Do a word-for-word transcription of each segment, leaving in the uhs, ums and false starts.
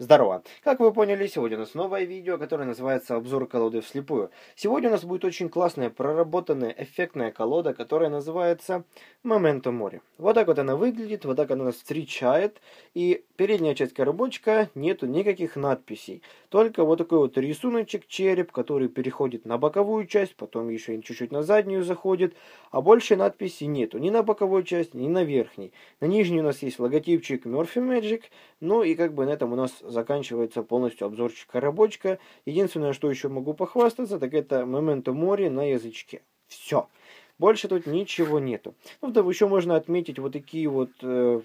Здорово! Как вы поняли, сегодня у нас новое видео, которое называется «Обзор колоды вслепую». Сегодня у нас будет очень классная, проработанная, эффектная колода, которая называется «Memento Mori». Вот так вот она выглядит, вот так она нас встречает. И передняя часть коробочка, нету никаких надписей. Только вот такой вот рисуночек, череп, который переходит на боковую часть, потом еще чуть-чуть на заднюю заходит. А больше надписей нету, ни на боковой части, ни на верхней. На нижней у нас есть логотипчик Murphy Magic. Ну и как бы на этом у нас заканчивается полностью обзорчик коробочка. Единственное, что еще могу похвастаться, так это Memento Mori на язычке. Все. Больше тут ничего нету. Ну, да, еще можно отметить вот такие вот э,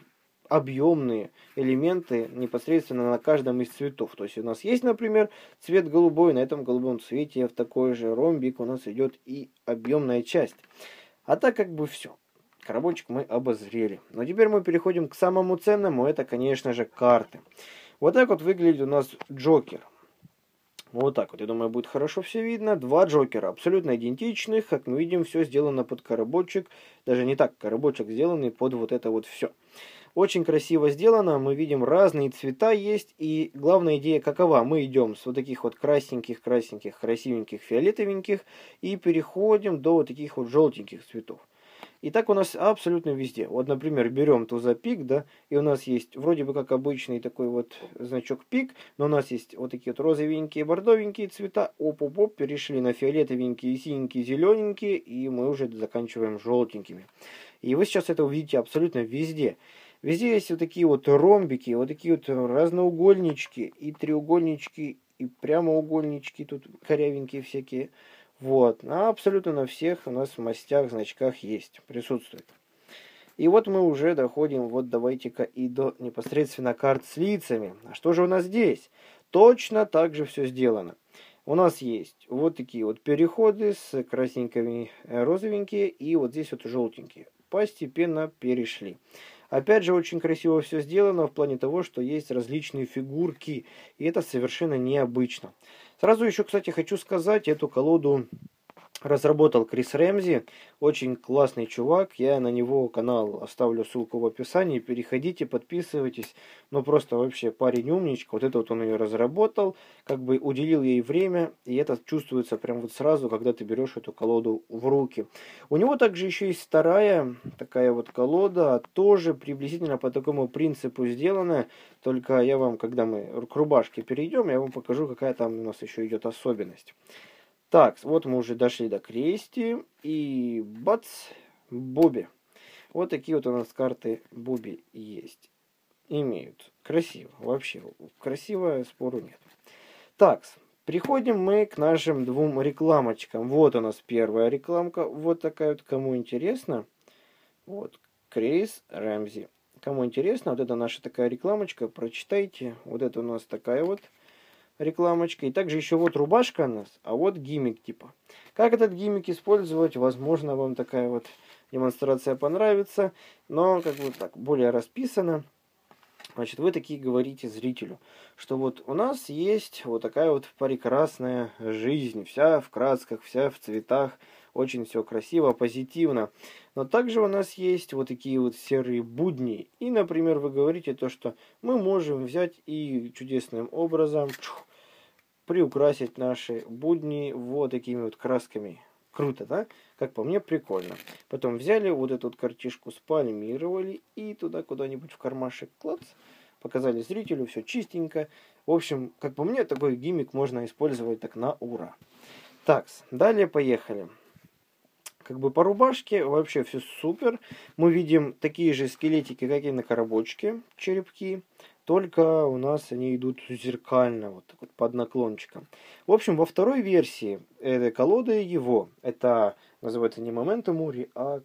объемные элементы непосредственно на каждом из цветов. То есть у нас есть, например, цвет голубой. На этом голубом цвете в такой же ромбик у нас идет и объемная часть. А так как бы все. Коробочек мы обозрели. Но теперь мы переходим к самому ценному. Это, конечно же, карты. Вот так вот выглядит у нас Джокер. Вот так вот, я думаю, будет хорошо все видно. Два Джокера, абсолютно идентичных. Как мы видим, все сделано под коробочек. Даже не так, коробочек сделанный под вот это вот все. Очень красиво сделано, мы видим разные цвета есть. И главная идея какова? Мы идем с вот таких вот красненьких, красненьких, красивеньких, фиолетовеньких. И переходим до вот таких вот желтеньких цветов. И так у нас абсолютно везде. Вот, например, берем туза пик, да, и у нас есть вроде бы как обычный такой вот значок пик, но у нас есть вот такие вот розовенькие, бордовенькие цвета, оп-оп-оп, перешли на фиолетовенькие, синенькие, зелененькие, и мы уже заканчиваем желтенькими. И вы сейчас это увидите абсолютно везде. Везде есть вот такие вот ромбики, вот такие вот разноугольнички, и треугольнички, и прямоугольнички, тут корявенькие всякие. Вот, а абсолютно на всех у нас мастях, значках есть, присутствует. И вот мы уже доходим, вот давайте-ка и до непосредственно карт с лицами. А что же у нас здесь? Точно так же все сделано. У нас есть вот такие вот переходы с красненькими, розовенькие и вот здесь вот желтенькие. Постепенно перешли. Опять же, очень красиво все сделано в плане того, что есть различные фигурки, и это совершенно необычно. Сразу еще, кстати, хочу сказать, эту колоду разработал Крис Рэмзи, очень классный чувак, я на него канал оставлю ссылку в описании, переходите, подписывайтесь, ну просто вообще парень умничка, вот это вот он ее разработал, как бы уделил ей время, и это чувствуется прям вот сразу, когда ты берешь эту колоду в руки. У него также еще есть вторая такая вот колода, тоже приблизительно по такому принципу сделанная, только я вам, когда мы к рубашке перейдем, я вам покажу, какая там у нас еще идет особенность. Так, вот мы уже дошли до Крести, и бац, Буби. Вот такие вот у нас карты Буби есть. Имеют. Красиво, вообще, красиво, спору нет. Так, приходим мы к нашим двум рекламочкам. Вот у нас первая рекламка, вот такая вот, кому интересно. Вот, Крис Рэмзи. Кому интересно, вот это наша такая рекламочка, прочитайте. Вот это у нас такая вот рекламочка. И также еще вот рубашка у нас, а вот гиммик типа. Как этот гиммик использовать? Возможно, вам такая вот демонстрация понравится, но как бы так, более расписано. Значит, вы такие говорите зрителю, что вот у нас есть вот такая вот прекрасная жизнь, вся в красках, вся в цветах, очень все красиво, позитивно. Но также у нас есть вот такие вот серые будни. И, например, вы говорите то, что мы можем взять и чудесным образом чух, приукрасить наши будни вот такими вот красками. Круто, да? Как по мне, прикольно. Потом взяли вот эту вот картишку, спальмировали и туда куда-нибудь в кармашек клац. Показали зрителю, все чистенько. В общем, как по мне, такой гиммик можно использовать так на ура. Так, далее поехали. Как бы по рубашке вообще все супер. Мы видим такие же скелетики, как и на коробочке, черепки. Только у нас они идут зеркально, вот так вот под наклончиком. В общем, во второй версии этой колоды его, это называется не Memento Mori, а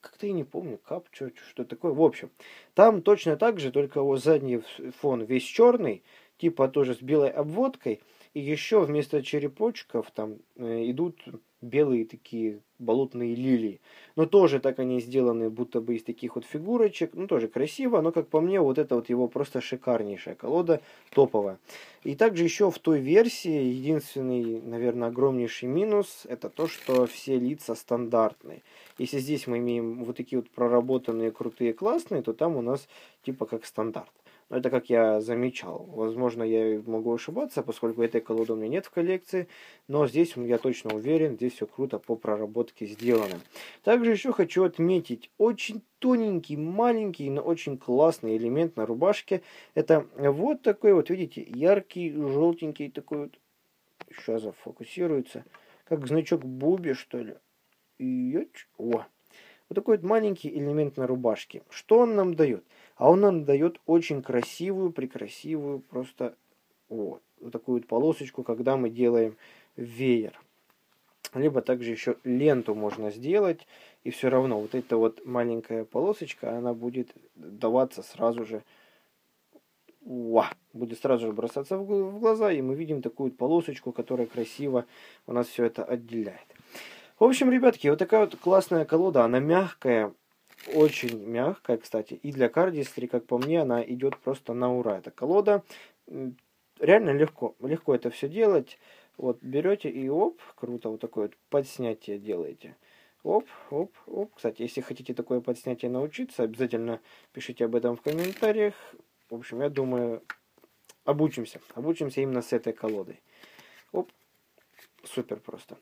как-то я не помню, кап, что, что такое. В общем, там точно так же, только его задний фон весь черный, типа тоже с белой обводкой. И еще вместо черепочков там э, идут белые такие болотные лилии. Но тоже так они сделаны, будто бы из таких вот фигурочек. Ну, тоже красиво, но, как по мне, вот это вот его просто шикарнейшая колода, топовая. И также еще в той версии единственный, наверное, огромнейший минус, это то, что все лица стандартные. Если здесь мы имеем вот такие вот проработанные, крутые, классные, то там у нас типа как стандарт. Но это как я замечал. Возможно, я могу ошибаться, поскольку этой колоды у меня нет в коллекции. Но здесь я точно уверен, здесь все круто по проработке сделано. Также еще хочу отметить очень тоненький, маленький, но очень классный элемент на рубашке. Это вот такой вот, видите, яркий, желтенький такой вот. Сейчас зафокусируется. Как значок Буби, что ли. О! Вот такой вот маленький элемент на рубашке. Что он нам дает? А он нам дает очень красивую, прекрасивую, просто вот, вот такую вот полосочку, когда мы делаем веер. Либо также еще ленту можно сделать, и все равно вот эта вот маленькая полосочка, она будет даваться сразу же, уа, будет сразу же бросаться в глаза, и мы видим такую вот полосочку, которая красиво у нас все это отделяет. В общем, ребятки, вот такая вот классная колода, она мягкая, очень мягкая, кстати, и для кардистри, как по мне, она идет просто на ура. Эта колода, реально легко, легко это все делать. Вот берете и оп, круто, вот такое вот подснятие делаете. Оп, оп, оп. Кстати, если хотите такое подснятие научиться, обязательно пишите об этом в комментариях. В общем, я думаю, обучимся, обучимся именно с этой колодой. Оп, супер просто.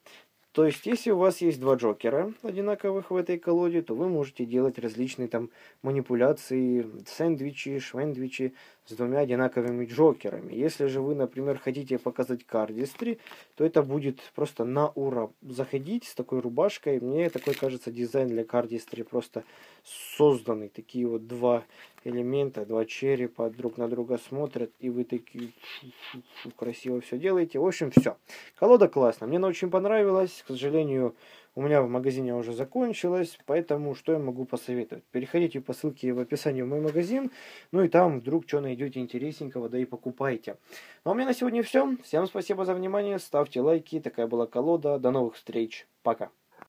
То есть, если у вас есть два джокера одинаковых в этой колоде, то вы можете делать различные там манипуляции, сэндвичи, швендвичи с двумя одинаковыми джокерами. Если же вы, например, хотите показать кардистри, то это будет просто на ура. Заходить с такой рубашкой, мне такой кажется дизайн для кардистри просто созданный. Такие вот два элемента, два черепа друг на друга смотрят, и вы такие красиво все делаете. В общем, все. Колода классная, мне она очень понравилась. К сожалению, у меня в магазине уже закончилась, поэтому что я могу посоветовать? Переходите по ссылке в описании в мой магазин, ну и там вдруг что найдете интересненького, да и покупайте. Ну а у меня на сегодня все. Всем спасибо за внимание, ставьте лайки, такая была колода, до новых встреч, пока!